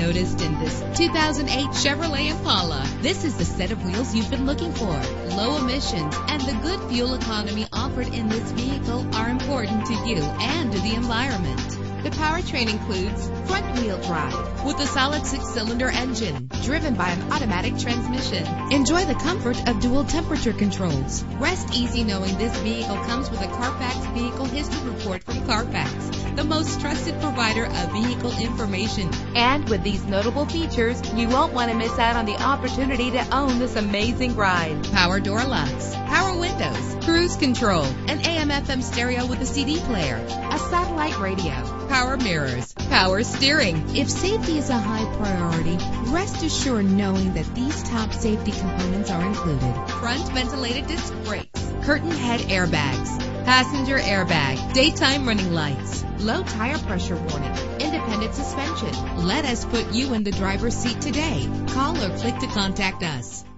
noticed in this 2008 Chevrolet Impala. This is the set of wheels you've been looking for. Low emissions and the good fuel economy offered in this vehicle are important to you and to the environment. The powertrain includes front-wheel drive with a solid 6-cylinder engine driven by an automatic transmission. Enjoy the comfort of dual temperature controls. Rest easy knowing this vehicle comes with a Carfax Vehicle History Report from Carfax, the most trusted provider of vehicle information. And with these notable features, you won't want to miss out on the opportunity to own this amazing ride. Power door locks, power windows, cruise control, an AM/FM stereo with a CD player, a satellite radio, power mirrors, power steering. If safety is a high priority, rest assured knowing that these top safety components are included. Front ventilated disc brakes, curtain head airbags, passenger airbag, daytime running lights, low tire pressure warning, independent suspension. Let us put you in the driver's seat today. Call or click to contact us.